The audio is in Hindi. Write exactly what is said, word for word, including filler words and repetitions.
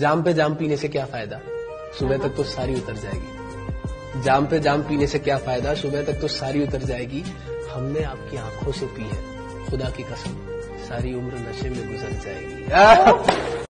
जाम पे जाम पीने से क्या फायदा, सुबह तक तो सारी उतर जाएगी। जाम पे जाम पीने से क्या फायदा, सुबह तक तो सारी उतर जाएगी। हमने आपकी आंखों से पी है, खुदा की कसम सारी उम्र नशे में गुजर जाएगी।